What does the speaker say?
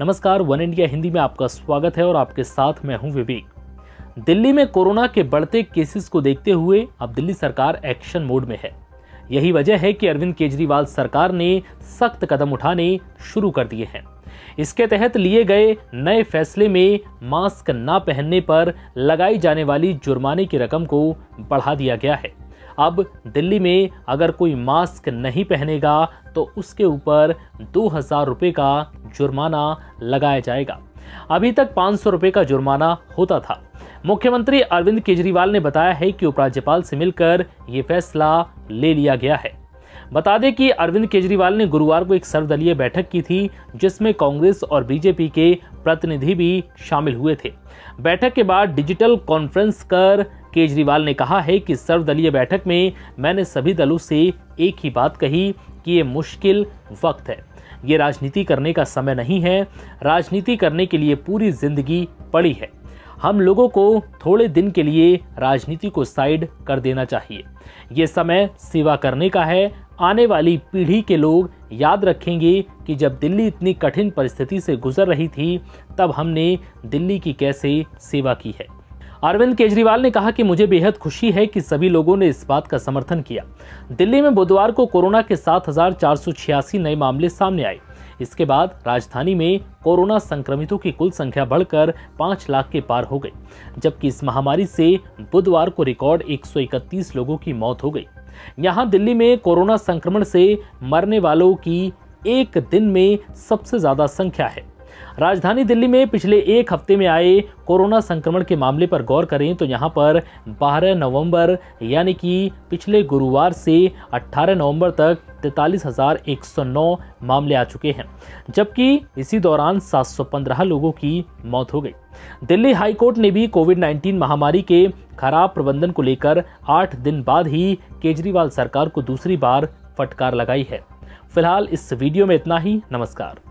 नमस्कार, one India Hindi में आपका स्वागत है और आपके साथ मैं हूं विवेक। दिल्ली में कोरोना के बढ़ते केसेस को देखते हुए अब दिल्ली सरकार एक्शन मोड में है। यही वजह है कि अरविंद केजरीवाल सरकार ने सख्त कदम उठाने शुरू कर दिए हैं। इसके तहत लिए गए नए फैसले में मास्क ना पहनने पर लगाई जाने वाली जुर्माने की रकम को बढ़ा दिया गया है। अब दिल्ली में अगर कोई मास्क नहीं पहनेगा तो उसके ऊपर 2000 रुपये का जुर्माना लगाया जाएगा। अभी तक 500 रुपये का जुर्माना होता था। मुख्यमंत्री अरविंद केजरीवाल ने बताया है कि उपराज्यपाल से मिलकर ये फैसला ले लिया गया है। बता दें कि अरविंद केजरीवाल ने गुरुवार को एक सर्वदलीय बैठक की थी, जिसमें कांग्रेस और बीजेपी के प्रतिनिधि भी शामिल हुए थे। बैठक के बाद डिजिटल कॉन्फ्रेंस कर केजरीवाल ने कहा है कि सर्वदलीय बैठक में मैंने सभी दलों से एक ही बात कही कि ये मुश्किल वक्त है, ये राजनीति करने का समय नहीं है। राजनीति करने के लिए पूरी जिंदगी पड़ी है। हम लोगों को थोड़े दिन के लिए राजनीति को साइड कर देना चाहिए। ये समय सेवा करने का है। आने वाली पीढ़ी के लोग याद रखेंगे कि जब दिल्ली इतनी कठिन परिस्थिति से गुजर रही थी, तब हमने दिल्ली की कैसे सेवा की है। अरविंद केजरीवाल ने कहा कि मुझे बेहद खुशी है कि सभी लोगों ने इस बात का समर्थन किया। दिल्ली में बुधवार को कोरोना के 7486 नए मामले सामने आए। इसके बाद राजधानी में कोरोना संक्रमितों की कुल संख्या बढ़कर 5 लाख के पार हो गई, जबकि इस महामारी से बुधवार को रिकॉर्ड 131 लोगों की मौत हो गई। यहां दिल्ली में कोरोना संक्रमण से मरने वालों की एक दिन में सबसे ज्यादा संख्या है। राजधानी दिल्ली में पिछले एक हफ्ते में आए कोरोना संक्रमण के मामले पर गौर करें तो यहां पर 12 नवंबर यानी कि पिछले गुरुवार से 18 नवंबर तक 43,109 मामले आ चुके हैं, जबकि इसी दौरान 715 लोगों की मौत हो गई। दिल्ली हाईकोर्ट ने भी कोविड-19 महामारी के खराब प्रबंधन को लेकर 8 दिन बाद ही केजरीवाल सरकार को दूसरी बार फटकार लगाई है। फिलहाल इस वीडियो में इतना ही। नमस्कार।